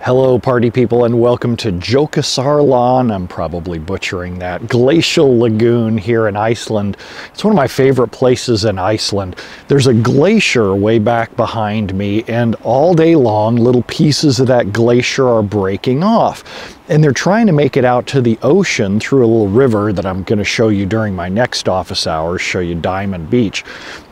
Hello party people and welcome to Jökulsárlón, I'm probably butchering that, glacial lagoon here in Iceland. It's one of my favorite places in Iceland. There's a glacier way back behind me and all day long little pieces of that glacier are breaking off. And they're trying to make it out to the ocean through a little river that I'm going to show you during my next office hours, show you Diamond Beach.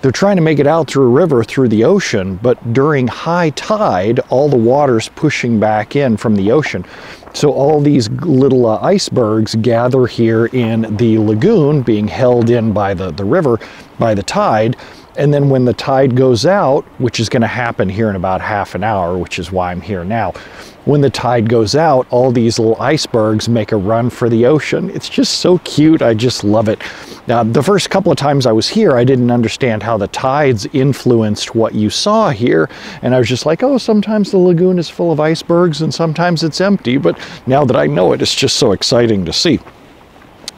They're trying to make it out through a river through the ocean, but during high tide, all the water's pushing back in from the ocean. So all these little icebergs gather here in the lagoon, being held in by the river, by the tide. And then when the tide goes out, which is going to happen here in about half an hour, which is why I'm here now, when the tide goes out, all these little icebergs make a run for the ocean. It's just so cute. I just love it. Now, the first couple of times I was here, I didn't understand how the tides influenced what you saw here. And I was just like, oh, sometimes the lagoon is full of icebergs and sometimes it's empty. But now that I know it, it's just so exciting to see.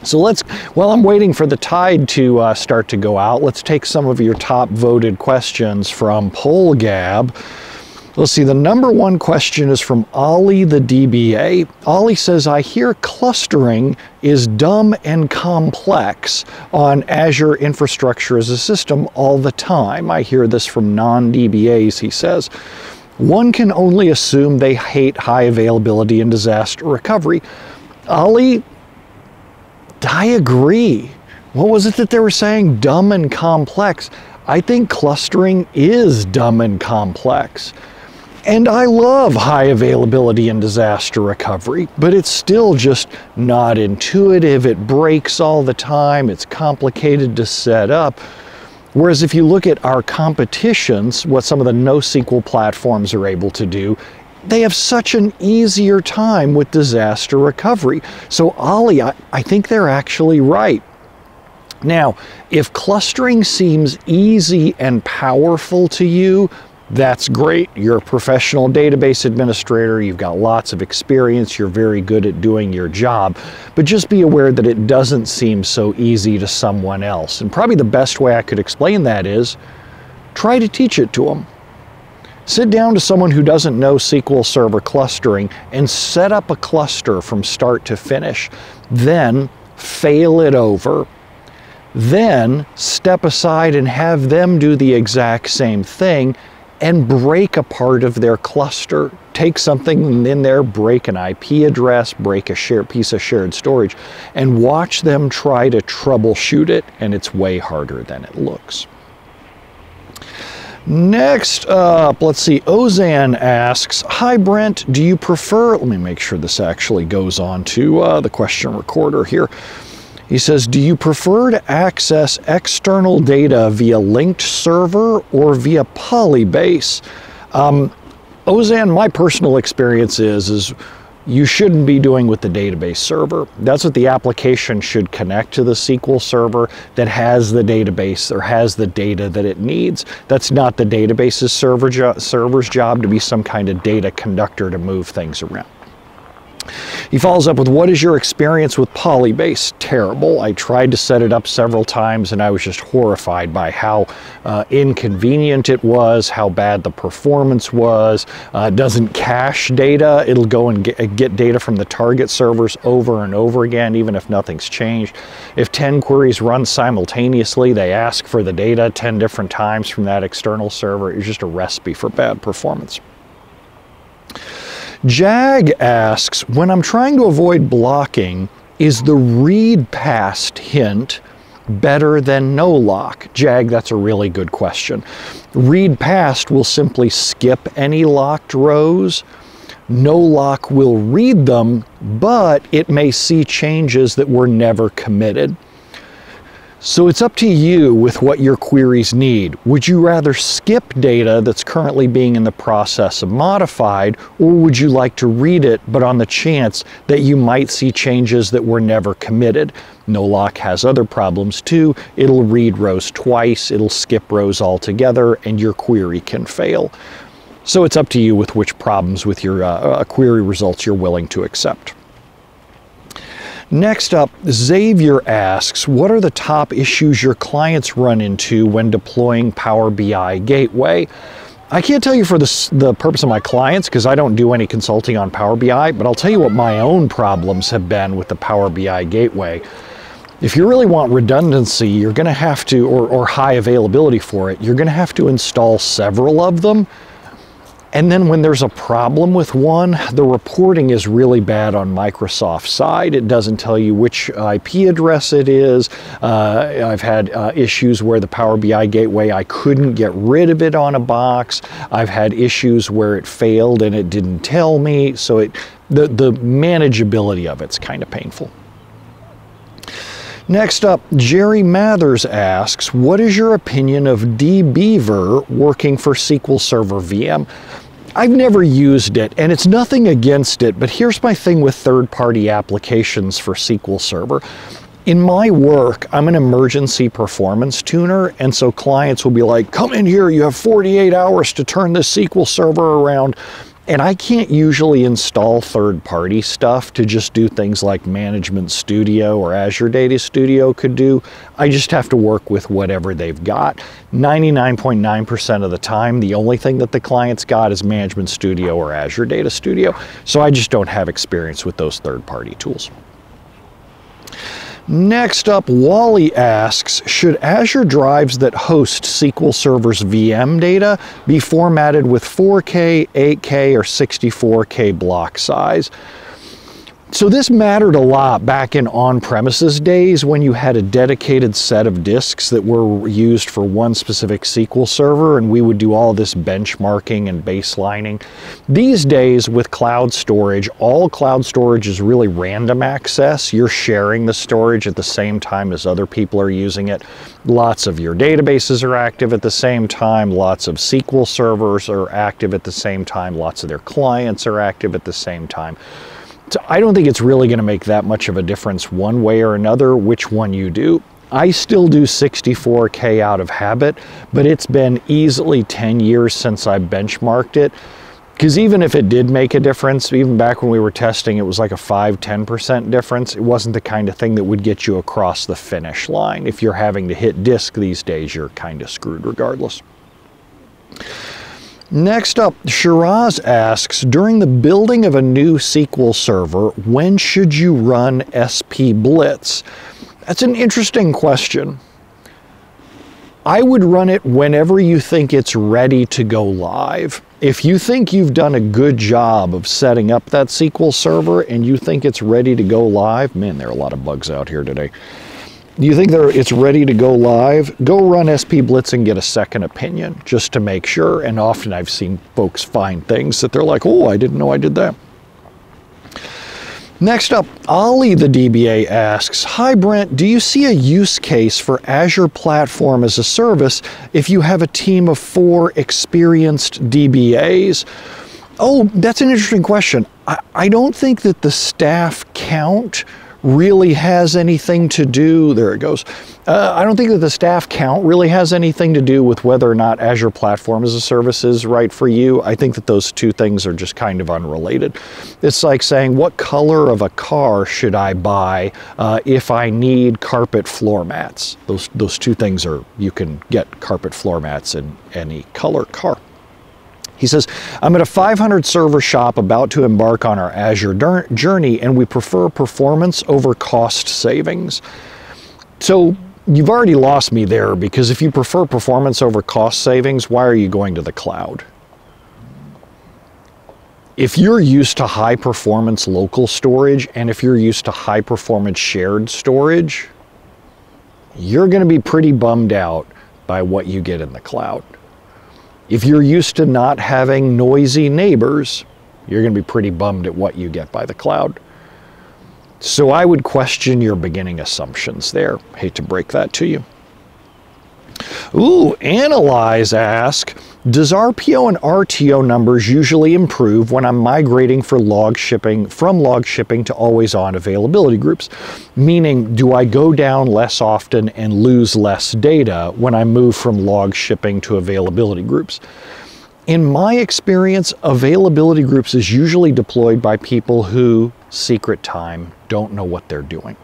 So let's, while I'm waiting for the tide to start to go out, let's take some of your top voted questions from Pollgab. Let's see, the number one question is from Oli the DBA. Oli says, I hear clustering is dumb and complex on Azure infrastructure as a system all the time. I hear this from non-DBAs, he says. One can only assume they hate high availability and disaster recovery. Oli, I agree. What was it that they were saying? Dumb and complex. I think clustering is dumb and complex. And I love high availability and disaster recovery, but it's still just not intuitive. It breaks all the time. It's complicated to set up. Whereas if you look at our competitions, what some of the NoSQL platforms are able to do, they have such an easier time with disaster recovery. So Ollie, I think they're actually right. Now, if clustering seems easy and powerful to you, that's great. You're a professional database administrator. You've got lots of experience. You're very good at doing your job. But just be aware that it doesn't seem so easy to someone else. And probably the best way I could explain that is try to teach it to them. Sit down to someone who doesn't know SQL Server clustering and set up a cluster from start to finish. Then fail it over. Then step aside and have them do the exact same thing and break a part of their cluster. Take something in there, break an IP address, break a piece of shared storage, and watch them try to troubleshoot it, and it's way harder than it looks. Next up, let's see, Ozan asks, hi Brent, do you prefer, let me make sure this actually goes on to the question recorder here. He says, do you prefer to access external data via linked server or via Polybase? Ozan, my personal experience is you shouldn't be doing with the database server. That's what the application should connect to the SQL server that has the database or has the data that it needs. That's not the database's server's job to be some kind of data conductor to move things around. He follows up with, what is your experience with Polybase? Terrible. I tried to set it up several times and I was just horrified by how inconvenient it was, how bad the performance was. It doesn't cache data. It'll go and get data from the target servers over and over again, even if nothing's changed. If 10 queries run simultaneously, they ask for the data 10 different times from that external server. It's just a recipe for bad performance. Jag asks, when I'm trying to avoid blocking, is the READPAST hint better than NOLOCK? Jag, that's a really good question. READPAST will simply skip any locked rows. NOLOCK will read them, but it may see changes that were never committed. So it's up to you with what your queries need. Would you rather skip data that's currently being in the process of modified, or would you like to read it, but on the chance that you might see changes that were never committed? NOLOCK has other problems too. It'll read rows twice, it'll skip rows altogether, and your query can fail. So it's up to you with which problems with your query results you're willing to accept. Next up, Xavier asks, what are the top issues your clients run into when deploying Power BI Gateway? I can't tell you for the purpose of my clients because I don't do any consulting on Power BI, but I'll tell you what my own problems have been with the Power BI Gateway. If you really want redundancy, you're going to have to, or high availability for it, you're going to have to install several of them. And then when there's a problem with one, the reporting is really bad on Microsoft's side. It doesn't tell you which IP address it is. I've had issues where the Power BI Gateway, I couldn't get rid of it on a box. I've had issues where it failed and it didn't tell me. So the manageability of it's kind of painful. Next up, Jerry Mathers asks, what is your opinion of D Beaver working for SQL Server VM? I've never used it, and it's nothing against it, but here's my thing with third-party applications for SQL Server. In my work, I'm an emergency performance tuner, and so clients will be like, come in here, you have 48 hours to turn this SQL Server around. And I can't usually install third-party stuff to just do things like Management Studio or Azure Data Studio could do. I just have to work with whatever they've got. 99.9% of the time, the only thing that the client's got is Management Studio or Azure Data Studio. So I just don't have experience with those third-party tools. Next up, Wally asks, should Azure drives that host SQL Server's VM data be formatted with 4K, 8K, or 64K block size? So this mattered a lot back in on-premises days when you had a dedicated set of disks that were used for one specific SQL server, and we would do all this benchmarking and baselining. These days with cloud storage, all cloud storage is really random access. You're sharing the storage at the same time as other people are using it. Lots of your databases are active at the same time. Lots of SQL servers are active at the same time. Lots of their clients are active at the same time. So I don't think it's really going to make that much of a difference one way or another which one you do. I still do 64K out of habit, but it's been easily 10 years since I benchmarked it. Because even if it did make a difference, even back when we were testing, it was like a 5–10% difference. It wasn't the kind of thing that would get you across the finish line. If you're having to hit disk these days, you're kind of screwed regardless. Next up, Shehroz asks, during the building of a new SQL server, when should you run SP Blitz? That's an interesting question. I would run it whenever you think it's ready to go live. If you think you've done a good job of setting up that SQL server and you think it's ready to go live, man, there are a lot of bugs out here today. You think it's ready to go live, go run SP Blitz and get a second opinion just to make sure. And often I've seen folks find things that they're like, oh, I didn't know I did that. Next up, Oli the DBA asks, hi Brent, do you see a use case for Azure Platform as a Service if you have a team of 4 experienced DBAs? Oh, that's an interesting question. I don't think that the staff count really has anything to do, there it goes. I don't think that the staff count really has anything to do with whether or not Azure Platform as a Service is right for you. I think that those two things are just kind of unrelated. It's like saying, what color of a car should I buy if I need carpet floor mats? Those two things are, you can get carpet floor mats in any color car. He says, I'm at a 500 server shop about to embark on our Azure journey, and we prefer performance over cost savings. So you've already lost me there, because if you prefer performance over cost savings, why are you going to the cloud? If you're used to high performance local storage, and if you're used to high performance shared storage, you're going to be pretty bummed out by what you get in the cloud. If you're used to not having noisy neighbors, you're going to be pretty bummed at what you get by the cloud. So I would question your beginning assumptions there. Hate to break that to you. Ooh, Analyse asks, does RPO and RTO numbers usually improve when I'm migrating from log shipping to always on availability groups? Meaning, do I go down less often and lose less data when I move from log shipping to availability groups? In my experience, availability groups is usually deployed by people who, secret time, don't know what they're doing.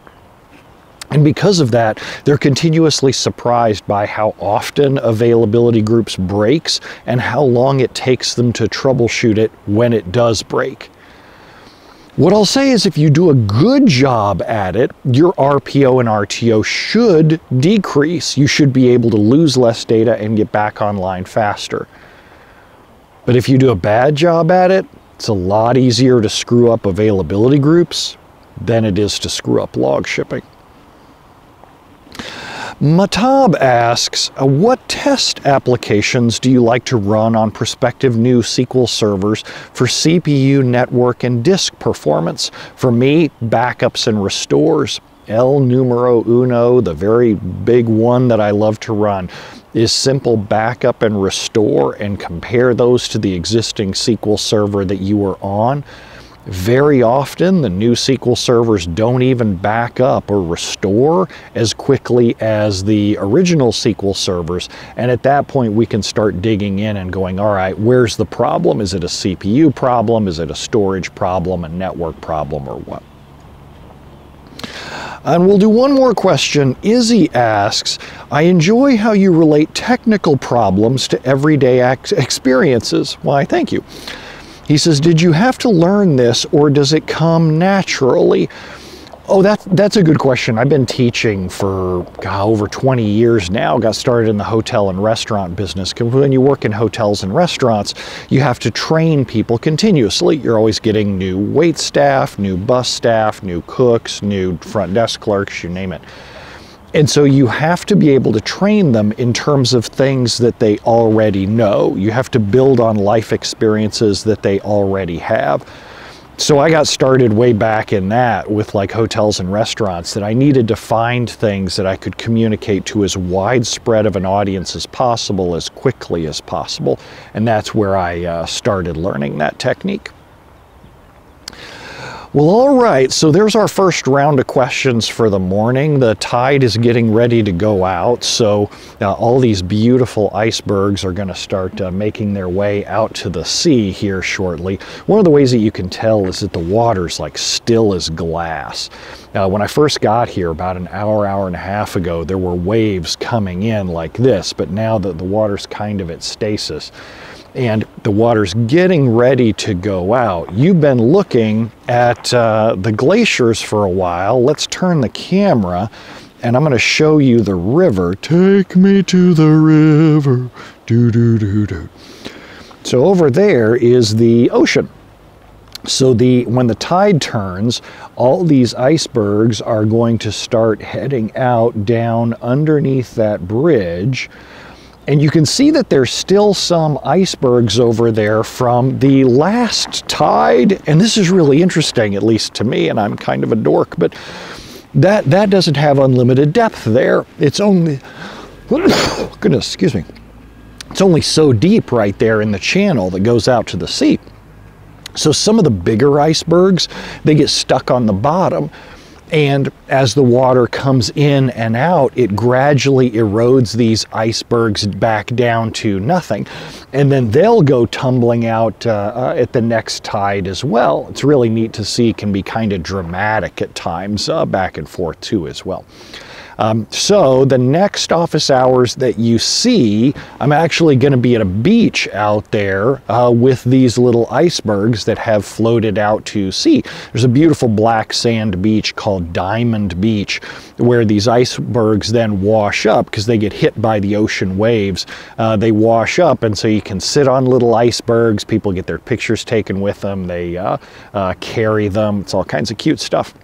And because of that, they're continuously surprised by how often availability groups breaks and how long it takes them to troubleshoot it when it does break. What I'll say is if you do a good job at it, your RPO and RTO should decrease. You should be able to lose less data and get back online faster. But if you do a bad job at it, it's a lot easier to screw up availability groups than it is to screw up log shipping. Mahtab asks, what test applications do you like to run on prospective new SQL servers for CPU, network, and disk performance? For me, backups and restores. El numero uno, the very big one that I love to run, is simple backup and restore, and compare those to the existing SQL server that you were on. Very often, the new SQL servers don't even back up or restore as quickly as the original SQL servers. And at that point, we can start digging in and going, all right, where's the problem? Is it a CPU problem? Is it a storage problem, a network problem, or what? And we'll do one more question. Izzy asks, I enjoy how you relate technical problems to everyday experiences. Why, thank you. He says, did you have to learn this or does it come naturally? Oh, that's a good question. I've been teaching for over 20 years now. Got started in the hotel and restaurant business. When you work in hotels and restaurants, you have to train people continuously. You're always getting new wait staff, new bus staff, new cooks, new front desk clerks, you name it. And so you have to be able to train them in terms of things that they already know. You have to build on life experiences that they already have. So I got started way back in that with like hotels and restaurants, that I needed to find things that I could communicate to as widespread of an audience as possible, as quickly as possible. And that's where I started learning that technique. Well, all right, so there's our first round of questions for the morning. The tide is getting ready to go out, so all these beautiful icebergs are going to start making their way out to the sea here shortly. One of the ways that you can tell is that the water's like still as glass. When I first got here about an hour and a half ago, there were waves coming in like this, but now that the water's kind of at stasis, and the water's getting ready to go out. You've been looking at the glaciers for a while. Let's turn the camera and I'm gonna show you the river. Take me to the river. Do, do, do, do. So over there is the ocean. So when the tide turns, all these icebergs are going to start heading out down underneath that bridge. And you can see that there's still some icebergs over there from the last tide. And this is really interesting, at least to me, and I'm kind of a dork, but that doesn't have unlimited depth there. It's only, goodness, excuse me. It's only so deep right there in the channel that goes out to the sea. So some of the bigger icebergs, they get stuck on the bottom. And as the water comes in and out, it gradually erodes these icebergs back down to nothing. And then they'll go tumbling out at the next tide as well. It's really neat to see. It can be kind of dramatic at times, back and forth too as well. So the next office hours that you see, I'm actually going to be at a beach out there with these little icebergs that have floated out to sea. There's a beautiful black sand beach called Diamond Beach where these icebergs then wash up because they get hit by the ocean waves. They wash up, and so you can sit on little icebergs. People get their pictures taken with them. They carry them. It's all kinds of cute stuff.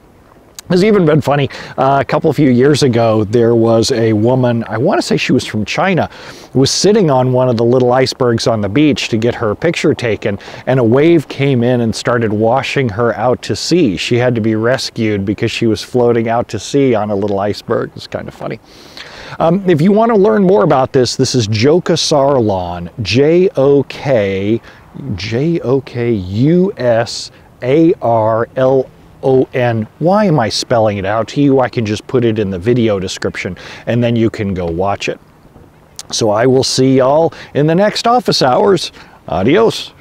It's even been funny. A couple of few years ago, there was a woman, I want to say she was from China, was sitting on one of the little icebergs on the beach to get her picture taken, and a wave came in and started washing her out to sea. She had to be rescued because she was floating out to sea on a little iceberg. It's kind of funny. If you want to learn more about this, this is Jökulsárlón, Jökulsárlón. Why am I spelling it out to you? I can just put it in the video description and then you can go watch it. So I will see y'all in the next office hours. Adios.